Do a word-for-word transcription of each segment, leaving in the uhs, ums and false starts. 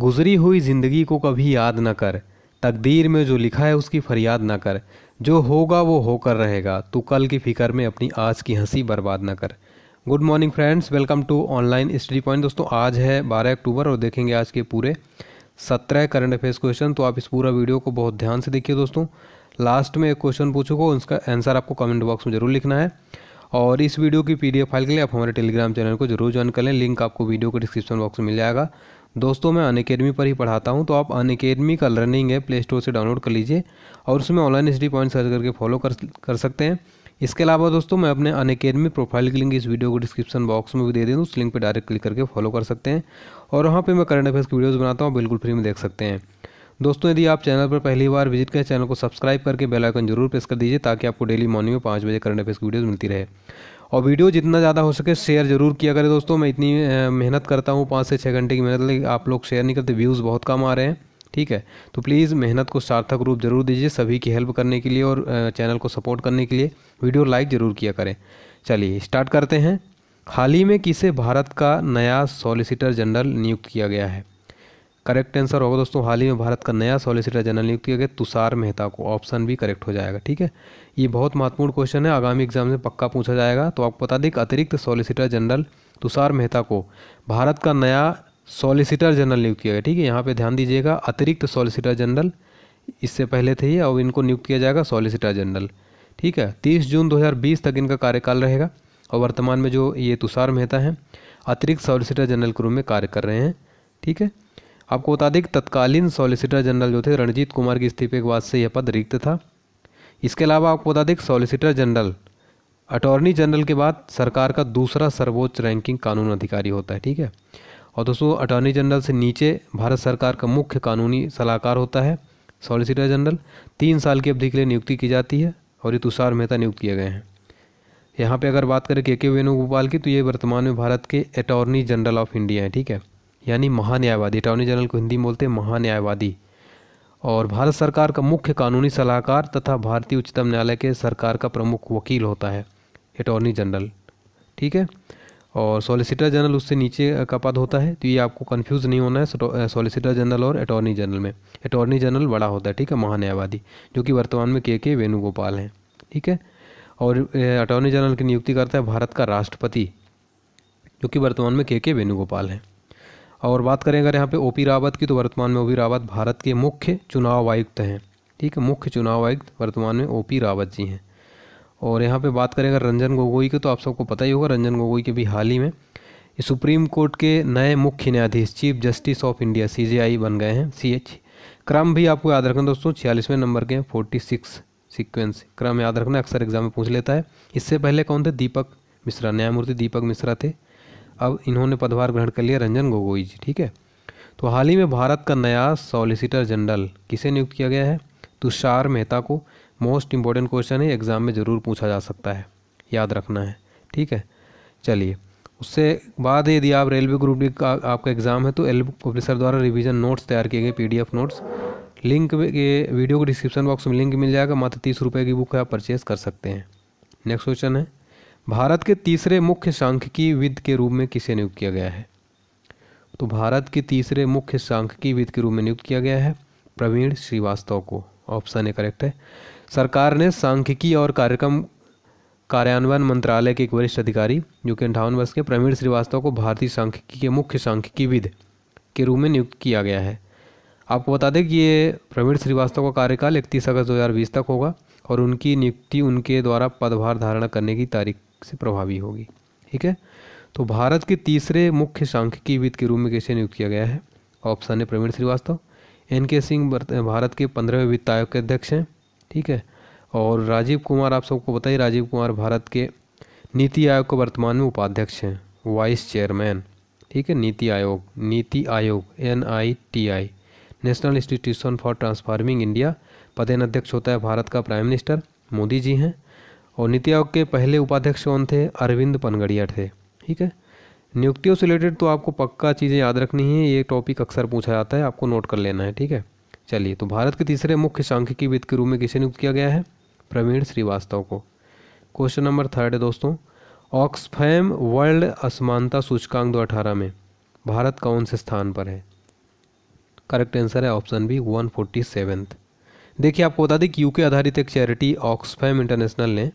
गुजरी हुई ज़िंदगी को कभी याद न कर, तकदीर में जो लिखा है उसकी फरियाद ना कर, जो होगा वो होकर रहेगा, तू कल की फ़िक्र में अपनी आज की हंसी बर्बाद ना कर। Good morning friends, welcome to online study point. दोस्तों आज है बारह अक्टूबर और देखेंगे आज के पूरे सत्रह करंट अफेयर्स क्वेश्चन। तो आप इस पूरा वीडियो को बहुत ध्यान से देखिए दोस्तों। लास्ट में एक क्वेश्चन पूछूंगा, उसका आंसर आपको कमेंट बॉक्स में जरूर लिखना है। और इस वीडियो की पीडीएफ फाइल के लिए आप हमारे टेलीग्राम चैनल को जरूर ज्वाइन कर लें, लिंक आपको वीडियो के डिस्क्रिप्शन बॉक्स में मिल जाएगा। दोस्तों मैं अनअकैडमी पर ही पढ़ाता हूं, तो आप अनअकैडमी का लर्निंग है प्ले स्टोर से डाउनलोड कर लीजिए और उसमें ऑनलाइन स्टडी पॉइंट सर्च करके फॉलो कर कर सकते हैं। इसके अलावा दोस्तों मैं अपने अनअकैडमी प्रोफाइल की लिंक इस वीडियो को डिस्क्रिप्शन बॉक्स में भी दे दूँ, उस लिंक पर डायरेक्ट क्लिक करके फॉलो कर सकते हैं और वहाँ पर मैं करंट अफेयर्स की वीडियोज़ बनाता हूँ, बिल्कुल फ्री में देख सकते हैं। दोस्तों यदि आप चैनल पर पहली बार विजिट करें, चैनल को सब्सक्राइब करके बेल आइकन जरूर प्रेस कर दीजिए ताकि आपको डेली मॉर्निंग में पाँच बजे करंट अफेयर्स की वीडियोस मिलती रहे। और वीडियो जितना ज़्यादा हो सके शेयर जरूर किया करें दोस्तों। मैं इतनी मेहनत करता हूँ, पाँच से छः घंटे की मेहनत, लेकिन आप लोग शेयर नहीं करते, व्यूज़ बहुत कम आ रहे हैं। ठीक है, तो प्लीज़ मेहनत को सार्थक रूप जरूर दीजिए सभी की हेल्प करने के लिए और चैनल को सपोर्ट करने के लिए। वीडियो लाइक ज़रूर किया करें। चलिए स्टार्ट करते हैं। हाल ही में किसे भारत का नया सॉलिसिटर जनरल नियुक्त किया गया है? करेक्ट आंसर होगा दोस्तों, हाल ही में भारत का नया सॉलिसिटर जनरल नियुक्त किया गया तुषार मेहता को, ऑप्शन भी करेक्ट हो जाएगा। ठीक है, ये बहुत महत्वपूर्ण क्वेश्चन है, आगामी एग्जाम में पक्का पूछा जाएगा। तो आपको बता दें कि अतिरिक्त सॉलिसिटर जनरल तुषार मेहता को भारत का नया सॉलिसिटर जनरल नियुक्त किया गया। ठीक है, यहाँ पर ध्यान दीजिएगा, अतिरिक्त सॉलिसिटर जनरल, इससे पहले थे ये, और इनको नियुक्त किया जाएगा सॉलिसिटर जनरल। ठीक है, तीस जून दो हज़ार बीस तक इनका कार्यकाल रहेगा और वर्तमान में जो ये तुषार मेहता हैं अतिरिक्त सॉलिसिटर जनरल के रूप में कार्य कर रहे हैं। ठीक है, आपको बता दें कि तत्कालीन सॉलिसिटर जनरल जो थे रणजीत कुमार के इस्तीफे के बाद से यह पद रिक्त था। इसके अलावा आपको बता दें कि सॉलिसिटर जनरल अटॉर्नी जनरल के बाद सरकार का दूसरा सर्वोच्च रैंकिंग कानून अधिकारी होता है। ठीक है, और दोस्तों अटॉर्नी जनरल से नीचे भारत सरकार का मुख्य कानूनी सलाहकार होता है सॉलिसिटर जनरल। तीन साल की अवधि के लिए नियुक्ति की जाती है और ये तुषार मेहता नियुक्त किए गए हैं। यहाँ पर अगर बात करें के के वेणुगोपाल की, तो ये वर्तमान में भारत के अटॉर्नी जनरल ऑफ इंडिया हैं। ठीक है, यानी महान्यायवादी, अटॉर्नी जनरल को हिंदी में बोलते हैं महान्यायवादी, और भारत सरकार का मुख्य कानूनी सलाहकार तथा भारतीय उच्चतम न्यायालय के सरकार का प्रमुख वकील होता है अटॉर्नी जनरल। ठीक है, और सॉलिसिटर जनरल उससे नीचे का पद होता है। तो ये आपको कंफ्यूज नहीं होना है सॉलिसिटर जनरल और अटॉर्नी जनरल में। अटॉर्नी जनरल बड़ा होता है, ठीक है, महान्यायवादी, जो कि वर्तमान में के के वेणुगोपाल हैं। ठीक है, और अटॉर्नी जनरल की नियुक्ति करता है भारत का राष्ट्रपति, जो कि वर्तमान में के के वेणुगोपाल हैं। और बात करें अगर यहाँ पे ओ पी रावत की, तो वर्तमान में ओ पी रावत भारत के मुख्य चुनाव आयुक्त हैं। ठीक है, मुख्य चुनाव आयुक्त वर्तमान में ओ पी रावत जी हैं। और यहाँ पे बात करें अगर रंजन गोगोई की, तो आप सबको पता ही होगा, रंजन गोगोई के भी हाल ही में सुप्रीम कोर्ट के नए मुख्य न्यायाधीश chief justice of India C J I बन गए हैं। सी एच क्रम भी आपको याद रखना दोस्तों, छियालीसवें नंबर के हैं, फोर्टी सिक्स सिक्वेंस क्रम याद रखना, अक्सर एग्जाम में पूछ लेता है। इससे पहले कौन थे? दीपक मिश्रा, न्यायमूर्ति दीपक मिश्रा थे। अब इन्होंने पदभार ग्रहण कर लिया, रंजन गोगोई जी। ठीक है, तो हाल ही में भारत का नया सॉलिसिटर जनरल किसे नियुक्त किया गया है? तुषार मेहता को। मोस्ट इम्पॉर्टेंट क्वेश्चन है, एग्ज़ाम में ज़रूर पूछा जा सकता है, याद रखना है। ठीक है, चलिए उससे बाद यदि आप रेलवे ग्रुप डी का आपका एग्ज़ाम है, तो एलबी पब्लिशर द्वारा रिवीजन नोट्स तैयार किए गए, पीडीएफ नोट्स, लिंक के वीडियो के डिस्क्रिप्शन बॉक्स में लिंक मिल जाएगा। मात्र तीस रुपये की बुक है, आप परचेज़ कर सकते हैं। नेक्स्ट क्वेश्चन है, भारत के तीसरे मुख्य सांख्यिकीविद के रूप में किसे नियुक्त किया गया है? तो भारत के तीसरे मुख्य सांख्यिकीविद के रूप में नियुक्त किया गया है प्रवीण श्रीवास्तव को, ऑप्शन ए करेक्ट है। सरकार ने सांख्यिकी और कार्यक्रम कार्यान्वयन मंत्रालय के एक वरिष्ठ अधिकारी, जो कि अंठावन वर्ष के, प्रवीण श्रीवास्तव को भारतीय सांख्यिकी के मुख्य सांख्यिकीविद के रूप में नियुक्त किया गया है। आपको बता दें कि ये प्रवीण श्रीवास्तव का कार्यकाल इकतीस अगस्त दो हज़ार बीस तक होगा और उनकी नियुक्ति उनके द्वारा पदभार धारण करने की तारीख से प्रभावी होगी। ठीक है, तो भारत के तीसरे मुख्य सांख्यिकीविद के रूप में किसे नियुक्त किया गया है? ऑप्शन है प्रवीण श्रीवास्तव। एन के सिंह भारत के पंद्रहवें वित्त आयोग के अध्यक्ष हैं। ठीक है, और राजीव कुमार, आप सबको बताइए, राजीव कुमार भारत के नीति आयोग के वर्तमान में उपाध्यक्ष हैं, वाइस चेयरमैन। ठीक है, NITI Aayog, NITI Aayog N I T I, national institution for transforming India, पदेन अध्यक्ष होता है भारत का प्राइम मिनिस्टर मोदी जी हैं। और नीति आयोग के पहले उपाध्यक्ष कौन थे? अरविंद पनगड़िया थे। ठीक है, नियुक्तियों से रिलेटेड तो आपको पक्का चीज़ें याद रखनी है, ये टॉपिक अक्सर पूछा जाता है, आपको नोट कर लेना है। ठीक है, चलिए, तो भारत के तीसरे मुख्य सांख्यिकीविद के रूप में किसे नियुक्त किया गया है? प्रवीण श्रीवास्तव को। क्वेश्चन नंबर थर्ड है दोस्तों, ऑक्सफैम वर्ल्ड असमानता सूचकांक दो हज़ार अठारह में भारत कौन से स्थान पर है? करेक्ट आंसर है option B one forty seventh. देखिए आपको बता दें कि यूके आधारित एक चैरिटी ऑक्सफैम इंटरनेशनल ने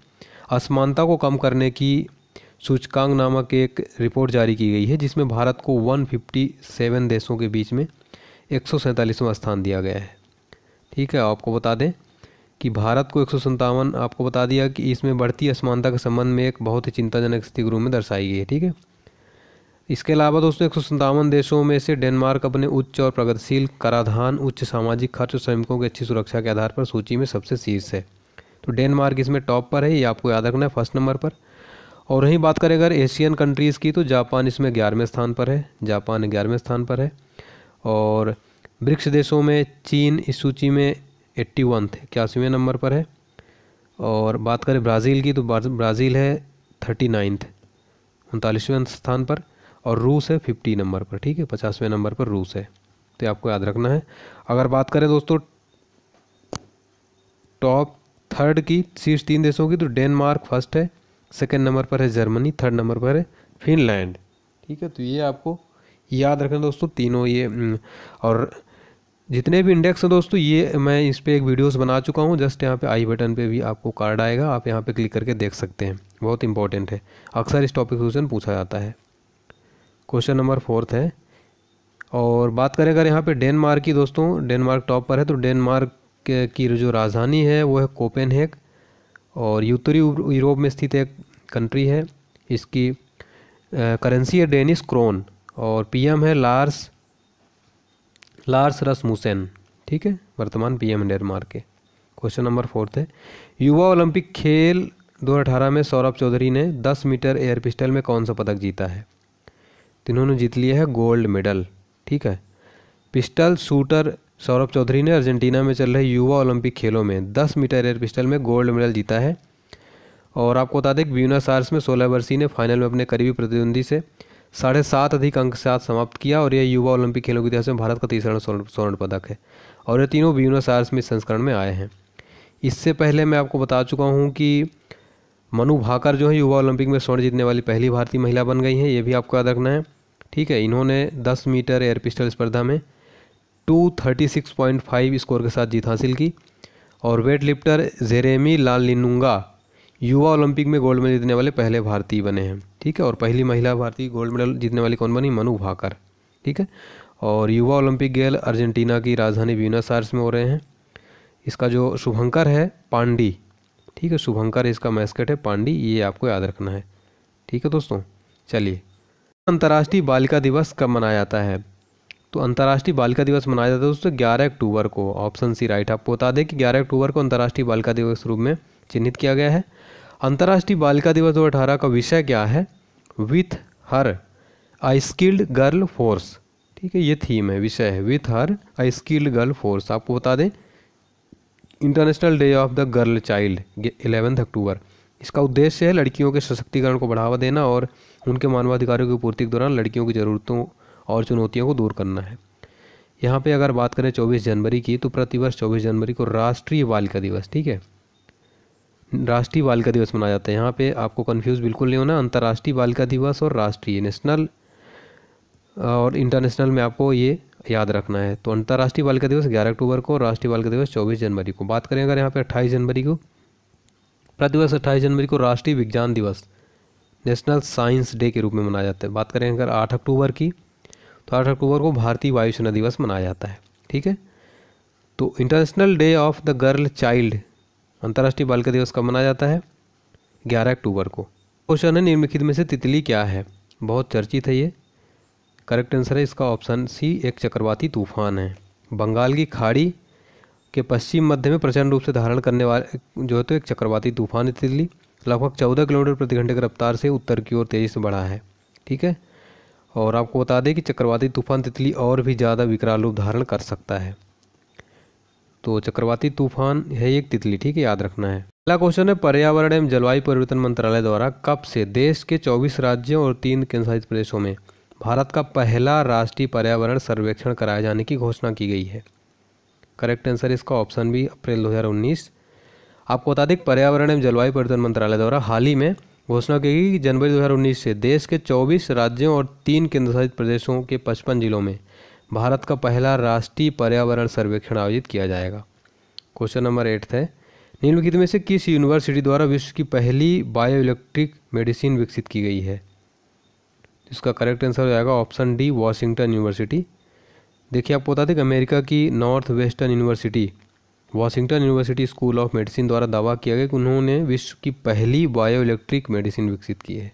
असमानता को कम करने की सूचकांक नामक एक रिपोर्ट जारी की गई है, जिसमें भारत को एक सौ सत्तावन देशों के बीच में एक सौ सैंतालीसवां स्थान दिया गया है। ठीक है, आपको बता दें कि भारत को एक सौ सत्तावन आपको बता दिया कि इसमें बढ़ती असमानता के संबंध में एक बहुत ही चिंताजनक स्थिति ग्रुप में दर्शाई गई है। ठीक है, इसके अलावा दोस्तों एक सौ सत्तावन देशों में से डेनमार्क अपने उच्च और प्रगतिशील कराधान, उच्च सामाजिक खर्च और श्रमिकों की अच्छी सुरक्षा के आधार पर सूची में सबसे शीर्ष है। तो डेनमार्क इसमें टॉप पर है, ये आपको याद रखना है, फर्स्ट नंबर पर। और वहीं बात करें अगर एशियन कंट्रीज़ की तो जापान इसमें ग्यारहवें स्थान पर है, जापान ग्यारहवें स्थान पर है। और ब्रिक्स देशों में चीन इस सूची में एट्टी वन इक्यासीवें नंबर पर है। और बात करें ब्राज़ील की तो ब्राज़ील है थर्टी नाइन्थ उनतालीसवें स्थान पर, और रूस है फिफ्टी नंबर पर। ठीक है, पचासवें नंबर पर रूस है, तो आपको याद रखना है। अगर बात करें दोस्तों टॉप थर्ड की, शीर्ष तीन देशों की, तो डेनमार्क फर्स्ट है, सेकंड नंबर पर है जर्मनी, थर्ड नंबर पर है फिनलैंड। ठीक है, तो ये आपको याद रखना दोस्तों तीनों ये। और जितने भी इंडेक्स हैं दोस्तों ये मैं इस पर एक वीडियोस बना चुका हूँ, जस्ट यहाँ पे आई बटन पे भी आपको कार्ड आएगा, आप यहाँ पे क्लिक करके देख सकते हैं, बहुत इंपॉर्टेंट है, अक्सर इस टॉपिक क्वेश्चन पूछा जाता है। क्वेश्चन नंबर फोर्थ है। और बात करें अगर यहाँ पे डेनमार्क की दोस्तों, डेनमार्क टॉप पर है, तो डेनमार्क की जो राजधानी है वो है कोपेनहेग, और उत्तरी यूरोप में स्थित एक कंट्री है, इसकी करेंसी है डेनिश क्रोन, और पीएम है लार्स लार्स रसमुसेन। ठीक है, वर्तमान पीएम है डेनमार्क के। क्वेश्चन नंबर फोर्थ है, युवा ओलंपिक खेल दो हज़ार अठारह में सौरभ चौधरी ने दस मीटर एयर पिस्टल में कौन सा पदक जीता है? इन्होंने जीत लिया है गोल्ड मेडल। ठीक है, पिस्टल शूटर सौरभ चौधरी ने अर्जेंटीना में चल रहे युवा ओलंपिक खेलों में दस मीटर एयर पिस्टल में गोल्ड मेडल जीता है। और आपको बता दें कि ब्यूनस आयर्स में सोलह वर्षीय ने फाइनल में अपने करीबी प्रतिद्वंदी से साढ़े सात अधिक अंक के साथ समाप्त किया, और यह युवा ओलंपिक खेलों के इतिहास में भारत का तीसरा स्वर्ण पदक है, और ये तीनों ब्यूनस आयर्स में संस्करण में आए हैं। इससे पहले मैं आपको बता चुका हूँ कि मनु भाकर जो है युवा ओलंपिक में स्वर्ण जीतने वाली पहली भारतीय महिला बन गई हैं, ये भी आपको याद रखना है। ठीक है, इन्होंने दस मीटर एयर पिस्टल स्पर्धा में दो सौ छत्तीस पॉइंट पाँच स्कोर के साथ जीत हासिल की। और वेट लिफ्टर जेरेमी लालरिनुंगा युवा ओलंपिक में गोल्ड मेडल जीतने वाले पहले भारतीय बने हैं। ठीक है, और पहली महिला भारतीय गोल्ड मेडल जीतने वाली कौन बनी? मनु भाकर। ठीक है, और युवा ओलंपिक खेल अर्जेंटीना की राजधानी ब्यूनस आयर्स में हो रहे हैं। इसका जो शुभंकर है पांडी, ठीक है, शुभंकर इसका मैस्कट है पांडी, ये आपको याद रखना है। ठीक है दोस्तों, चलिए अंतर्राष्ट्रीय बालिका दिवस कब मनाया जाता है? तो अंतर्राष्ट्रीय बालिका दिवस मनाया जाता है दोस्तों ग्यारह अक्टूबर को, ऑप्शन सी राइट। आपको बता दें कि ग्यारह अक्टूबर को अंतर्राष्ट्रीय बालिका दिवस के रूप में चिन्हित किया गया है। अंतर्राष्ट्रीय बालिका दिवस दो हज़ार अठारह का विषय क्या है? With her I skilled girl force. ठीक है, ये थीम है, विषय है with her I skilled girl force. आपको बता दें international day of the girl child ग्यारह अक्टूबर, इसका उद्देश्य है लड़कियों के सशक्तिकरण को बढ़ावा देना और उनके मानवाधिकारों की पूर्ति के दौरान लड़कियों की ज़रूरतों और चुनौतियों को दूर करना है। यहाँ पे अगर बात करें चौबीस जनवरी की, तो प्रतिवर्ष चौबीस जनवरी को राष्ट्रीय बालिका दिवस, ठीक है, राष्ट्रीय बालिका दिवस मनाया जाता है। यहाँ पर आपको कन्फ्यूज़ बिल्कुल नहीं होना, अंतर्राष्ट्रीय बालिका दिवस और राष्ट्रीय, नेशनल और इंटरनेशनल में आपको ये याद रखना है। तो अंतर्राष्ट्रीय बालिका दिवस ग्यारह अक्टूबर को, राष्ट्रीय बालिका दिवस चौबीस जनवरी को। बात करें अगर यहाँ पे अट्ठाईस जनवरी को, प्रतिवर्ष अट्ठाईस जनवरी को राष्ट्रीय विज्ञान दिवस नेशनल साइंस डे के रूप में मनाया जाता है। बात करें अगर आठ अक्टूबर की, तो आठ अक्टूबर को भारतीय वायुसेना दिवस मनाया जाता है। ठीक है, तो international day of the girl child, अंतर्राष्ट्रीय बालिका दिवस कब मनाया जाता है? ग्यारह अक्टूबर को। क्वेश्चन है निम्नलिखित में से तितली क्या है? बहुत चर्चित है ये, करेक्ट आंसर है इसका ऑप्शन सी एक चक्रवाती तूफान है। बंगाल की खाड़ी के पश्चिम मध्य में प्रचंड रूप से धारण करने वाले जो है तो एक चक्रवाती तूफान है तितली, लगभग चौदह किलोमीटर प्रति घंटे की रफ्तार से उत्तर की ओर तेजी से बढ़ा है। ठीक है, और आपको बता दें कि चक्रवाती तूफान तितली और भी ज़्यादा विकराल रूप धारण कर सकता है। तो चक्रवाती तूफान है एक तितली, ठीक है, याद रखना है। अगला क्वेश्चन है पर्यावरण एवं जलवायु परिवर्तन मंत्रालय द्वारा कब से देश के चौबीस राज्यों और तीन केंद्र शासित प्रदेशों में भारत का पहला राष्ट्रीय पर्यावरण सर्वेक्षण कराए जाने की घोषणा की गई है? करेक्ट आंसर इसका ऑप्शन बी अप्रैल दो हज़ार उन्नीस। आपको बता दें पर्यावरण एवं जलवायु परिवर्तन मंत्रालय द्वारा हाल ही में घोषणा की गई कि जनवरी दो हज़ार उन्नीस से देश के चौबीस राज्यों और तीन केंद्रशासित प्रदेशों के पचपन जिलों में भारत का पहला राष्ट्रीय पर्यावरण सर्वेक्षण आयोजित किया जाएगा। क्वेश्चन नंबर एट है, निम्नलिखित में से किस यूनिवर्सिटी द्वारा विश्व की पहली बायो इलेक्ट्रिक मेडिसिन विकसित की गई है? इसका करेक्ट आंसर हो जाएगा ऑप्शन डी, वॉशिंगटन यूनिवर्सिटी। देखिए आपको बता दें कि अमेरिका की North Western University Washington University School of Medicine द्वारा दावा किया गया कि उन्होंने विश्व की पहली बायो इलेक्ट्रिक मेडिसिन विकसित की है।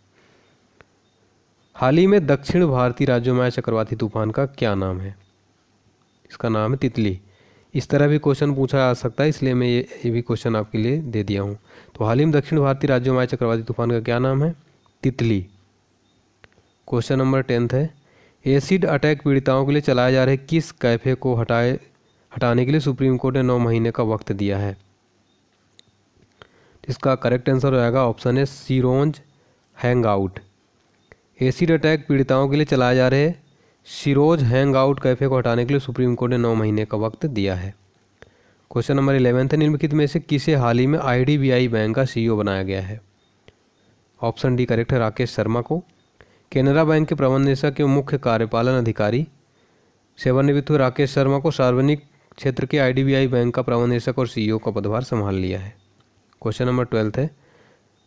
हाल ही में दक्षिण भारतीय राज्यों में आया चक्रवाती तूफान का क्या नाम है? इसका नाम है तितली। इस तरह भी क्वेश्चन पूछा जा सकता है, इसलिए मैं ये, ये भी क्वेश्चन आपके लिए दे दिया हूँ। तो हाल ही में दक्षिण भारतीय राज्यों में आया चक्रवाती तूफान का क्या नाम है? तितली। क्वेश्चन नंबर टेंथ है, एसिड अटैक पीड़िताओं के लिए चलाए जा रहे किस कैफे को हटाए हटाने के लिए सुप्रीम कोर्ट ने नौ महीने का वक्त दिया है? इसका करेक्ट आंसर हो जाएगा ऑप्शन है सिरोंज हैंगआउट। एसिड अटैक पीड़िताओं के लिए चलाए जा रहे सिरोज हैंगआउट कैफे को हटाने के लिए सुप्रीम कोर्ट ने नौ महीने का वक्त दिया है। क्वेश्चन नंबर इलेवेंथ है, निम्नलिखित में से किसे हाल ही में आईडीबीआई बैंक का सीईओ बनाया गया है? ऑप्शन डी करेक्ट है, राकेश शर्मा को। केनरा बैंक के प्रबंध निदेशक के मुख्य कार्यपालन अधिकारी सेवानिवृत्त हुए राकेश शर्मा को सार्वजनिक क्षेत्र के आईडीबीआई बैंक का प्रबंध निदेशक और सीईओ का पदभार संभाल लिया है। क्वेश्चन नंबर ट्वेल्थ है,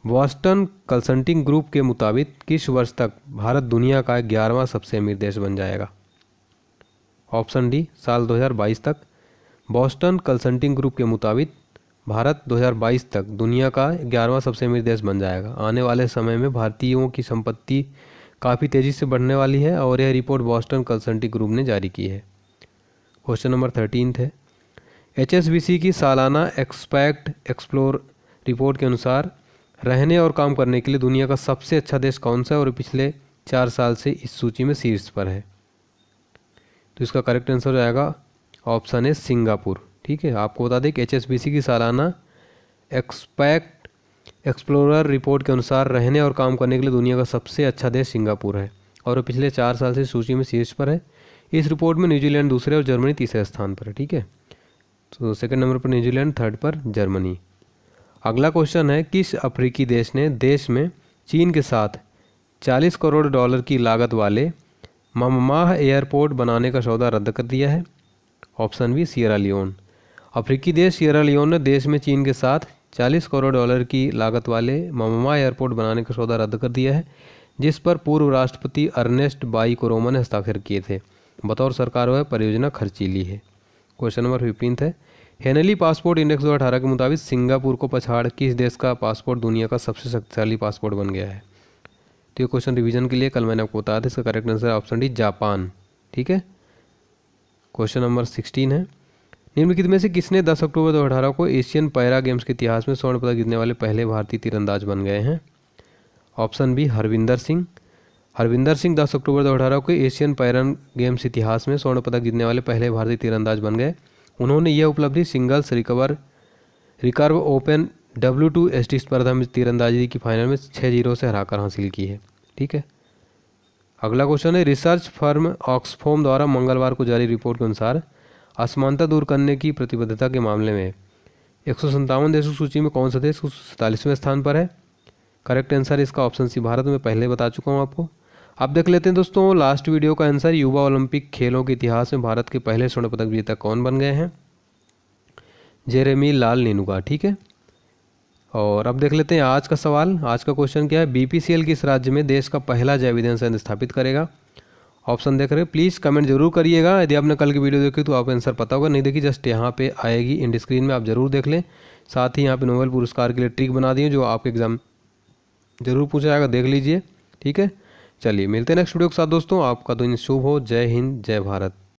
बॉस्टन कंसल्टिंग ग्रुप के मुताबिक किस वर्ष तक भारत दुनिया का ग्यारहवां सबसे अमीर देश बन जाएगा? ऑप्शन डी साल दो हज़ार बाईस तक। बॉस्टन कंसल्टिंग ग्रुप के मुताबिक भारत दो हज़ार बाईस तक दुनिया का ग्यारहवां सबसे अमीर देश बन जाएगा। आने वाले समय में भारतीयों की संपत्ति काफ़ी तेज़ी से बढ़ने वाली है और यह रिपोर्ट बॉस्टन कंसल्टिंग ग्रुप ने जारी की है। क्वेश्चन नंबर थर्टीन है, एचएसबीसी की सालाना एक्सपैक्ट एक्सप्लोर रिपोर्ट के अनुसार रहने और काम करने के लिए दुनिया का सबसे अच्छा देश कौन सा है और पिछले चार साल से इस सूची में शीर्ष पर है? तो इसका करेक्ट आंसर हो जाएगा ऑप्शन है सिंगापुर। ठीक है, आपको बता दें कि एचएसबीसी की सालाना एक्सपैक्ट एक्सप्लोरर रिपोर्ट के अनुसार रहने और काम करने के लिए दुनिया का सबसे अच्छा देश सिंगापुर है और पिछले चार साल से सूची में शीर्ष पर है। इस रिपोर्ट में न्यूजीलैंड दूसरे और जर्मनी तीसरे स्थान पर है। ठीक है, तो सेकेंड नंबर पर न्यूजीलैंड, थर्ड पर जर्मनी। अगला क्वेश्चन है, किस अफ्रीकी देश ने देश में चीन के साथ चालीस करोड़ डॉलर की लागत वाले मममाह एयरपोर्ट बनाने का सौदा रद्द कर दिया है? Option B Sierra Leone. अफ्रीकी देश सियरा लियोन ने देश में चीन के साथ चालीस करोड़ डॉलर की लागत वाले मममाह एयरपोर्ट बनाने का सौदा रद्द कर दिया है, जिस पर पूर्व राष्ट्रपति अर्नेस्ट बाई कोरोमा ने हस्ताक्षर किए थे। बतौर सरकार वह परियोजना खर्चीली है। क्वेश्चन नंबर फिफ्टीन है, हेनली पासपोर्ट इंडेक्स दो हज़ार अठारह के मुताबिक सिंगापुर को पछाड़ किस देश का पासपोर्ट दुनिया का सबसे शक्तिशाली पासपोर्ट बन गया है? तो ये क्वेश्चन रिवीजन के लिए कल मैंने आपको बताया था। इसका correct answer option D Japan. ठीक है, क्वेश्चन नंबर सिक्सटीन है, निम्नलिखित में से किसने दस अक्टूबर दो हज़ार अठारह को एशियन पैरा गेम्स के इतिहास में स्वर्ण पदक जीतने वाले पहले भारतीय तीरंदाज बन गए हैं? Option B Harvinder Singh. हरविंदर सिंह दस अक्टूबर दो हज़ार अठारह को एशियन पैरा गेम्स इतिहास में स्वर्ण पदक जीतने वाले पहले भारतीय तीरंदाज बन गए। उन्होंने यह उपलब्धि singles recover recurve open W two S T स्पर्धा में तीरंदाजी की फाइनल में छः जीरो से हराकर हासिल की है। ठीक है, अगला क्वेश्चन है, रिसर्च फर्म ऑक्सफोम द्वारा मंगलवार को जारी रिपोर्ट के अनुसार असमानता दूर करने की प्रतिबद्धता के मामले में एक सौ संतावन देशों की सूची में कौन सा देश सैंतालीसवें स्थान पर है? करेक्ट आंसर इसका ऑप्शन सी भारत, में पहले बता चुका हूँ आपको। आप देख लेते हैं दोस्तों लास्ट वीडियो का आंसर, युवा ओलंपिक खेलों के इतिहास में भारत के पहले स्वर्ण पदक विजेता कौन बन गए हैं? जेरेमी लालरिन्नुगा। ठीक है, और अब देख लेते हैं आज का सवाल। आज का क्वेश्चन क्या है, बीपीसीएल किस राज्य में देश का पहला जैव ईंधन संयंत्र स्थापित करेगा? ऑप्शन देख रहे, प्लीज़ कमेंट जरूर करिएगा। यदि आपने कल की वीडियो देखी तो आपको आंसर पता होगा, नहीं देखी जस्ट यहाँ पे आएगी इंड स्क्रीन में, आप जरूर देख लें। साथ ही यहाँ पे नोबेल पुरस्कार के लिए ट्रिक बना दिए जो आपके एग्जाम जरूर पूछा जाएगा, देख लीजिए। ठीक है, चलिए मिलते हैं नेक्स्ट वीडियो के साथ दोस्तों। आपका दिन शुभ हो। जय हिंद, जय भारत।